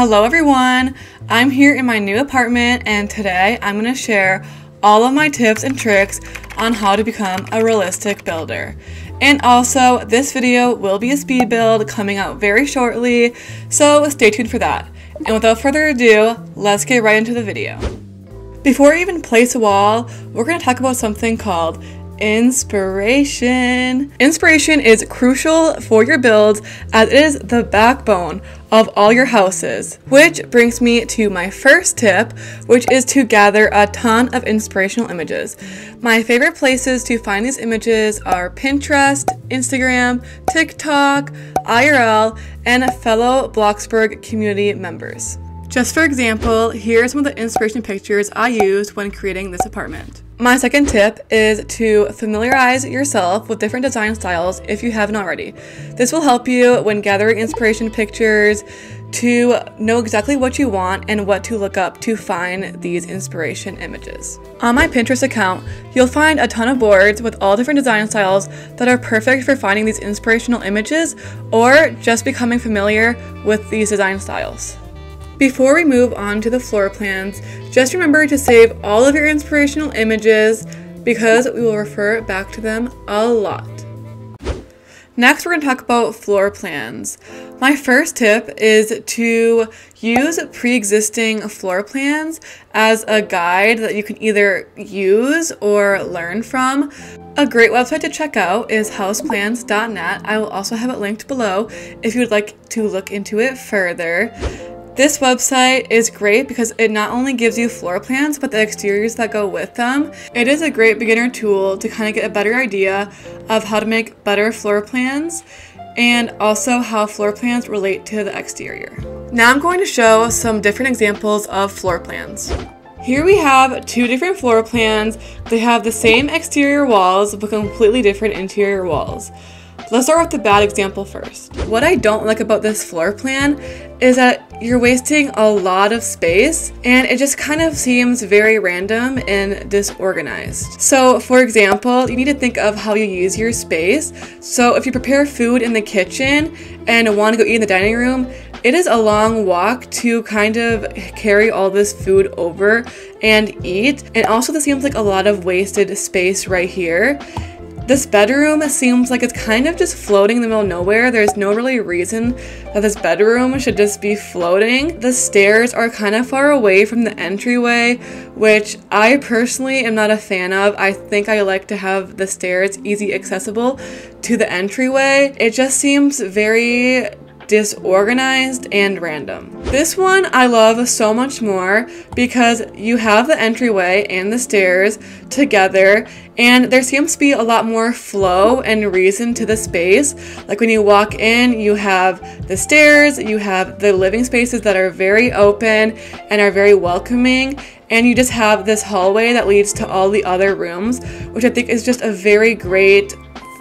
Hello everyone, I'm here in my new apartment and today I'm going to share all of my tips and tricks on how to become a realistic builder. And also this video will be a speed build coming out very shortly, so stay tuned for that. And without further ado, let's get right into the video. Before I even place a wall, we're going to talk about something called inspiration. Inspiration is crucial for your builds as it is the backbone of all your houses, which brings me to my first tip, which is to gather a ton of inspirational images. My favorite places to find these images are Pinterest, Instagram, TikTok, IRL, and fellow Bloxburg community members. Just for example, here are some of the inspiration pictures I used when creating this apartment. My second tip is to familiarize yourself with different design styles if you haven't already. This will help you when gathering inspiration pictures to know exactly what you want and what to look up to find these inspiration images. On my Pinterest account, you'll find a ton of boards with all different design styles that are perfect for finding these inspirational images or just becoming familiar with these design styles. Before we move on to the floor plans, just remember to save all of your inspirational images because we will refer back to them a lot. Next, we're going to talk about floor plans. My first tip is to use pre-existing floor plans as a guide that you can either use or learn from. A great website to check out is houseplans.net. I will also have it linked below if you would like to look into it further. This website is great because it not only gives you floor plans, but the exteriors that go with them. It is a great beginner tool to kind of get a better idea of how to make better floor plans and also how floor plans relate to the exterior. Now I'm going to show some different examples of floor plans. Here we have two different floor plans. They have the same exterior walls, but completely different interior walls. Let's start with the bad example first. What I don't like about this floor plan is that you're wasting a lot of space and it just kind of seems very random and disorganized. So for example, you need to think of how you use your space. So if you prepare food in the kitchen and want to go eat in the dining room, it is a long walk to kind of carry all this food over and eat. And also this seems like a lot of wasted space right here. This bedroom seems like it's kind of just floating in the middle of nowhere. There's no really reason that this bedroom should just be floating. The stairs are kind of far away from the entryway, which I personally am not a fan of. I think I like to have the stairs easy accessible to the entryway. It just seems very disorganized and random. This one I love so much more because you have the entryway and the stairs together and there seems to be a lot more flow and reason to the space. Like when you walk in, you have the stairs, you have the living spaces that are very open and are very welcoming, and you just have this hallway that leads to all the other rooms, which I think is just a very great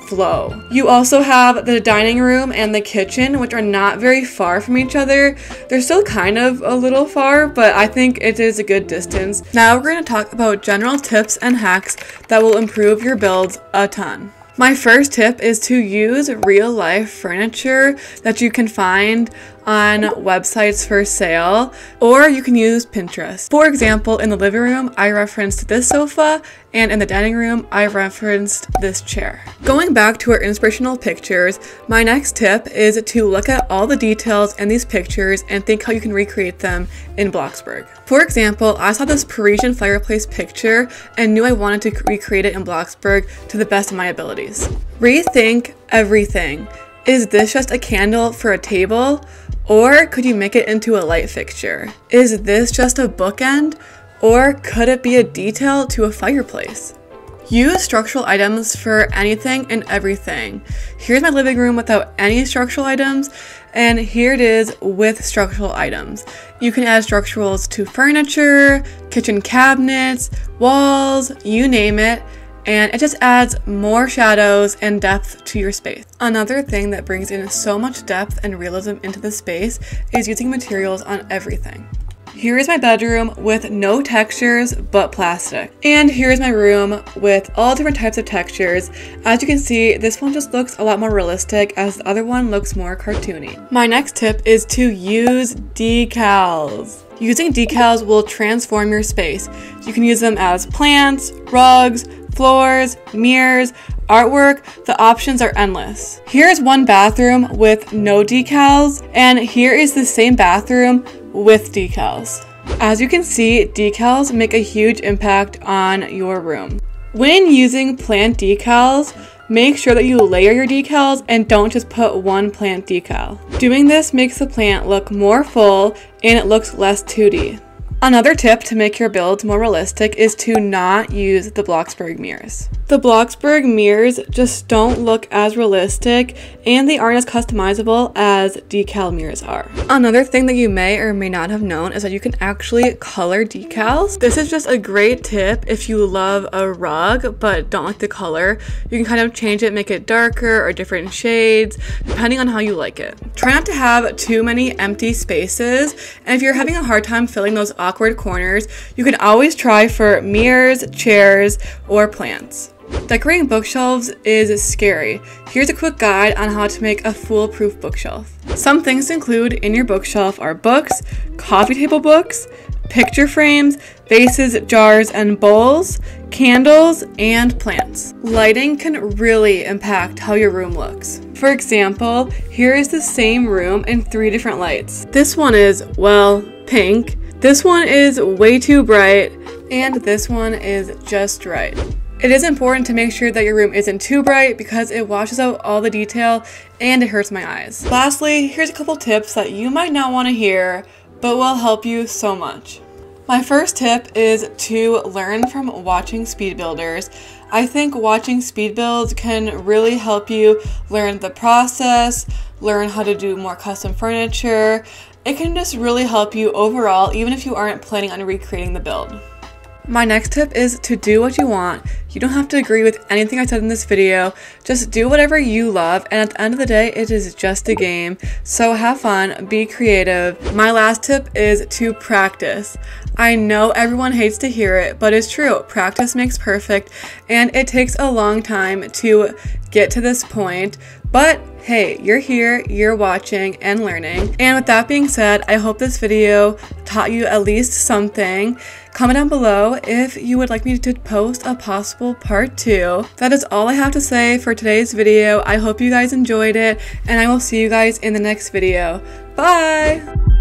flow. You also have the dining room and the kitchen, which are not very far from each other. They're still kind of a little far, but I think it is a good distance. Now we're going to talk about general tips and hacks that will improve your builds a ton. My first tip is to use real life furniture that you can find on websites for sale, or you can use Pinterest. For example, in the living room, I referenced this sofa, and in the dining room, I referenced this chair. Going back to our inspirational pictures, my next tip is to look at all the details in these pictures and think how you can recreate them in Bloxburg. For example, I saw this Parisian fireplace picture and knew I wanted to recreate it in Bloxburg to the best of my abilities. Rethink everything. Is this just a candle for a table? Or could you make it into a light fixture? Is this just a bookend? Or could it be a detail to a fireplace? Use structural items for anything and everything. Here's my living room without any structural items, and here it is with structural items. You can add structurals to furniture, kitchen cabinets, walls, you name it. And it just adds more shadows and depth to your space. Another thing that brings in so much depth and realism into the space is using materials on everything. Here is my bedroom with no textures but plastic. And here is my room with all different types of textures. As you can see, this one just looks a lot more realistic as the other one looks more cartoony. My next tip is to use decals. Using decals will transform your space. You can use them as plants, rugs, floors, mirrors, artwork. The options are endless. Here's one bathroom with no decals, and here is the same bathroom with decals. As you can see, decals make a huge impact on your room. When using plant decals, make sure that you layer your decals and don't just put one plant decal. Doing this makes the plant look more full and it looks less 2D. Another tip to make your builds more realistic is to not use the Bloxburg mirrors. The Bloxburg mirrors just don't look as realistic and they aren't as customizable as decal mirrors are. Another thing that you may or may not have known is that you can actually color decals. This is just a great tip if you love a rug but don't like the color. You can kind of change it, make it darker or different shades depending on how you like it. Try not to have too many empty spaces, and if you're having a hard time filling those up awkward corners, you can always try for mirrors, chairs, or plants. Decorating bookshelves is scary. Here's a quick guide on how to make a foolproof bookshelf. Some things to include in your bookshelf are books, coffee table books, picture frames, vases, jars, and bowls, candles, and plants. Lighting can really impact how your room looks. For example, here is the same room in three different lights. This one is, well, pink. This one is way too bright, and this one is just right. It is important to make sure that your room isn't too bright because it washes out all the detail and it hurts my eyes. Lastly, here's a couple tips that you might not want to hear, but will help you so much. My first tip is to learn from watching speed builders. I think watching speed builds can really help you learn the process, learn how to do more custom furniture. It can just really help you overall, even if you aren't planning on recreating the build. My next tip is to do what you want. You don't have to agree with anything I said in this video. Just do whatever you love, and at the end of the day, it is just a game. So have fun, be creative. My last tip is to practice. I know everyone hates to hear it, but it's true. Practice makes perfect, and it takes a long time to get to this point. But hey, you're here, you're watching and learning. And with that being said, I hope this video taught you at least something. Comment down below if you would like me to post a possible part 2. That is all I have to say for today's video. I hope you guys enjoyed it, and I will see you guys in the next video. Bye!